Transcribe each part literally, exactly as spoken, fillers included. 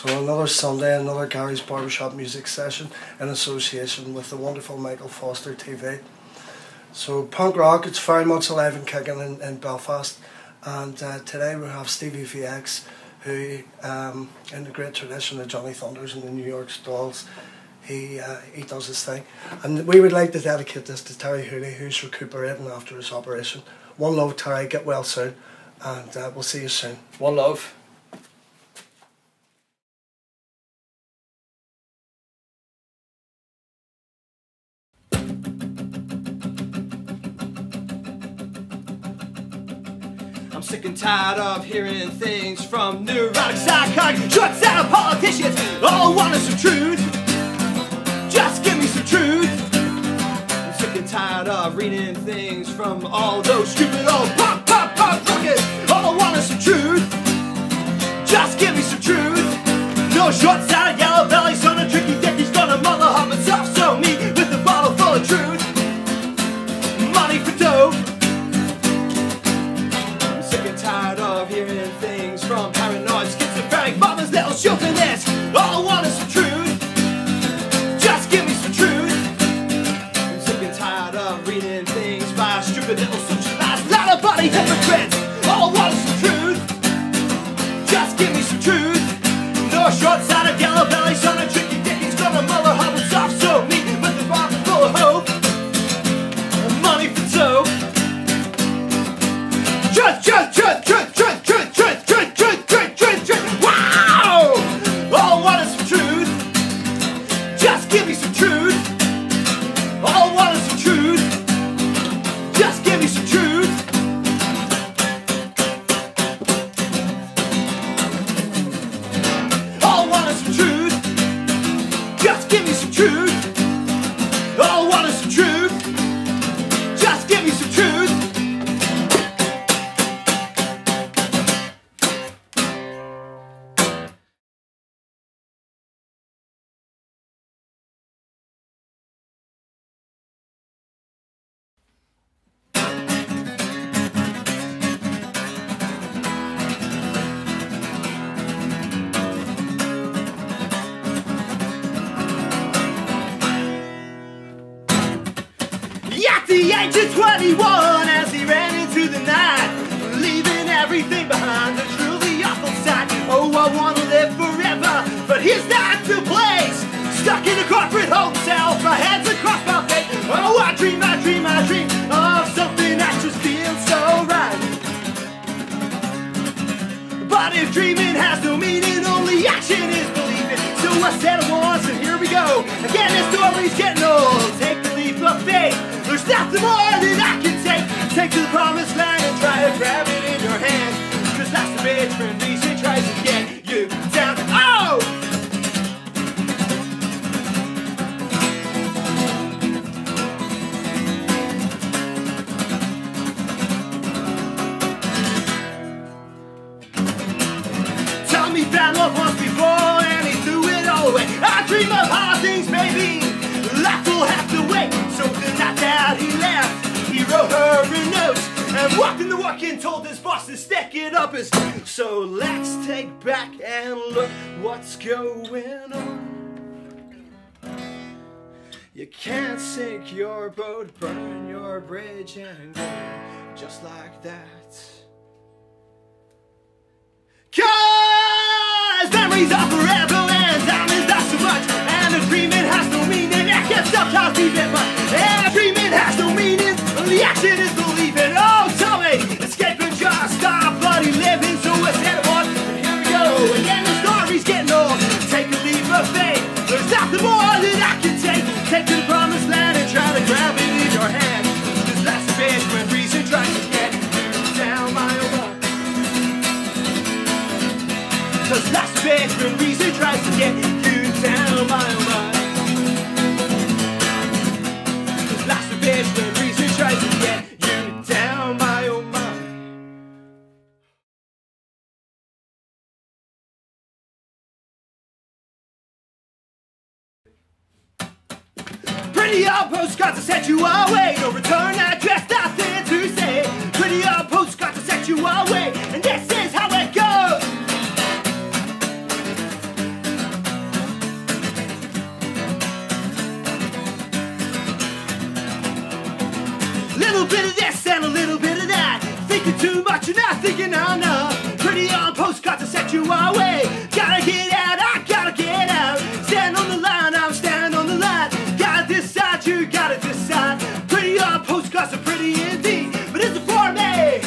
So another Sunday, another Gary's Barbershop music session in association with the wonderful Michael Foster T V. So punk rock, it's very much alive and kicking in, in Belfast, and uh, today we have Stevie V X, who um, in the great tradition of Johnny Thunders and the New York Dolls, he, uh, he does his thing. And we would like to dedicate this to Terry Hooley, who's recuperating after his operation. One love, Terry, get well soon, and uh, we'll see you soon. One love. I'm sick and tired of hearing things from neurotic psychotic drugs out of politicians. All want is some truth. Just give me some truth. I'm sick and tired of reading things from all those stupid old pop, pop, pop rockers. All want is some truth. Just give me some truth. No short sighted yellow bellies on a tricky dick. He's gonna mother hop and soft so me with a bottle full of truth. Money for dough. Tired of hearing things from paranoid schizophrenic mothers that'll shoot in this. All I want is some truth. Just give me some truth. I'm sick and tired of reading things by stupid little socialized loud-body hypocrites. All I want is some truth. Just give me some truth. No short sighted yellow bellies on a tricky dick. He's gonna mother hop and soft so me with a bottle full of hope and money for soap. Just, just, just. The age of twenty-one as he ran into the night, leaving everything behind, the truly awful sight. Oh, I want to live forever, but here's not the place. Stuck in a corporate hotel, my head's across my face. Oh, I dream, I dream, I dream of something that just feels so right. But if dreaming has no meaning, only action is believing. So I said it once and here we go. Again, this story's getting old. Take the leap of faith. There's nothing more that I can take. Take to the promised land and try to grab it in your hands. Cause life's a bitch when reason tries to get you down. Oh! Tell me about love once before and he threw it all away. I dream of hard things, baby. Life will have to wait. So the night that he left, he wrote her a note and walked into work and told his boss to stick it up his. So let's take back and look what's going on. You can't sink your boat, burn your bridge and go just like that. Cause memories are forever and time is not so much. And a dream it has no meaning, I can't stop how deep it must. Every minute has no meaning, only action is believing. Oh, tell me, escaping just stop bloody living. So I said one, here we go. Again, the story's getting old. Take a leap of faith, there's nothing more that I can take. Take to the promised land and try to grab it in your hand. This last bit when reason tries to get you down, my own. This last bit when reason tries to get you down, my own. When reason tries to get you down, my oh my. Pretty old postcards I sent you our way, no return address, nothing to say. Pretty old postcards I sent you our way, and this is how it goes. this and a little bit of that. Thinking too much, you're not thinking enough. Pretty on postcards to set you our way. Gotta get out, I gotta get out. Stand on the line, I'm standing on the line. Gotta decide, you gotta decide. Pretty on postcards are pretty indeed. But is it for me?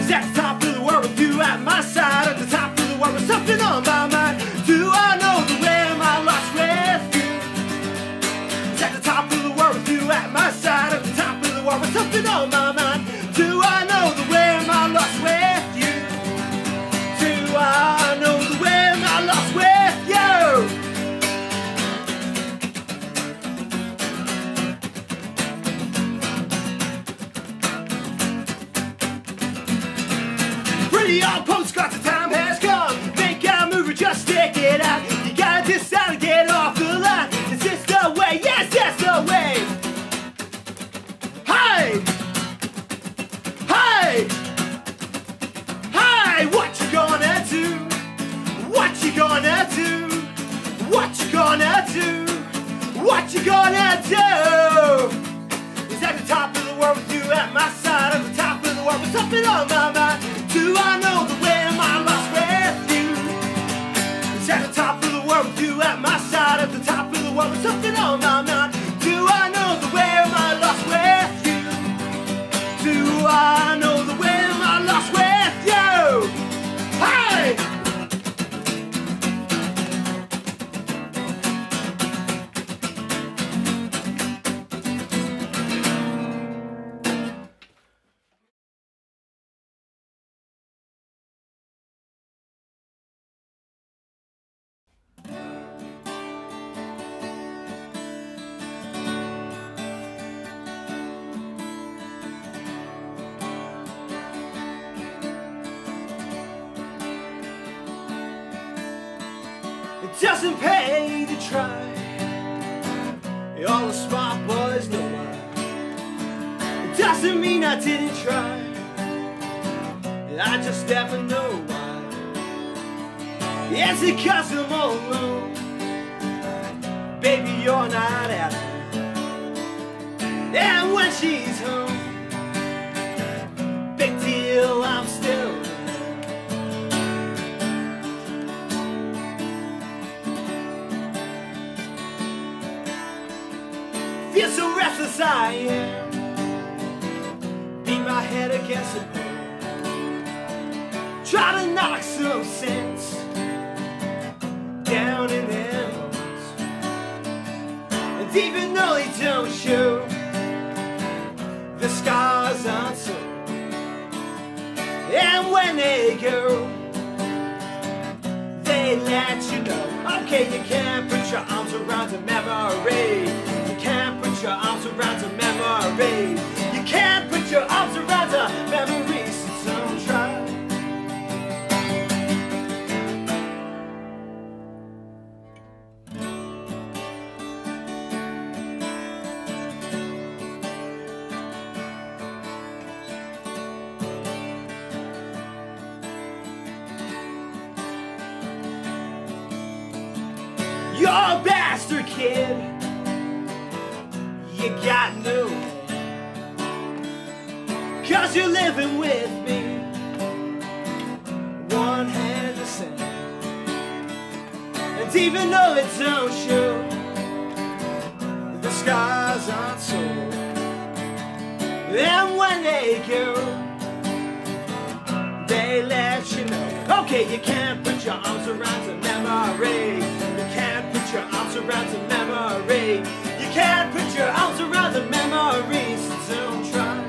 Is that the top of the world with you at my side? At the top of the world with something on my mind. Do I know the way my life's with you? Is that the top of the world with you at my side? At the top of the world with something on my mind. Do I know the way my life's with you? Do I know the way my life's with you? Pretty old postcards, the time has come. Make a move or just stick it out. You gotta decide to get off the line. Is this the way? Yes, that's the way. Hey! Hey! Hey! What you gonna do? What you gonna do? What you gonna do? What you gonna do? Is at the top of the world with you at my side. At the top of the world with something on my mind. Do I know the way my life's with you? Is at the top of the world with you at my side. At the top of the world with something on my mind. Do I know the way my life's with you? Do I know the way my life's with you? Hey! Doesn't pay to try. All the smart boys know why. It doesn't mean I didn't try. I just never know why. Is it cause I'm all alone? Baby, you're not out. And when she's home, big deal, I'm still. Feel so restless I am. Beat my head against a wall. Try to knock some sense down in their bones. And even though they don't show, the scars aren't so. And when they go, they let you know. Okay, you can't put your arms around a memory. Your arms around a memory. You can't put your arms around a memory, so don't try. You're a bastard, kid. You got no way. Cause you're living with me one hundred percent. And even though it don't show, the scars aren't so. And when they go, they let you know. Okay, you can't put your arms around a memory. You can't put your arms around a memory. You can't put your arms around the memories, so don't try.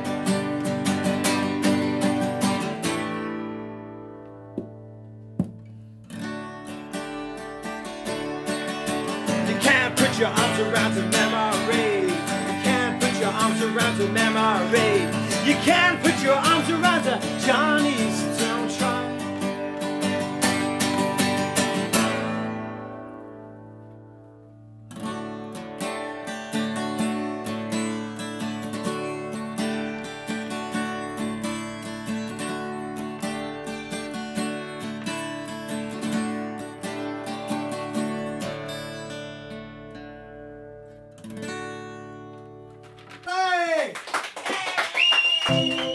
You can't put your arms around the memory. You can't put your arms around the memory. You can't put your arms around the Johnny, so don't try. Bye.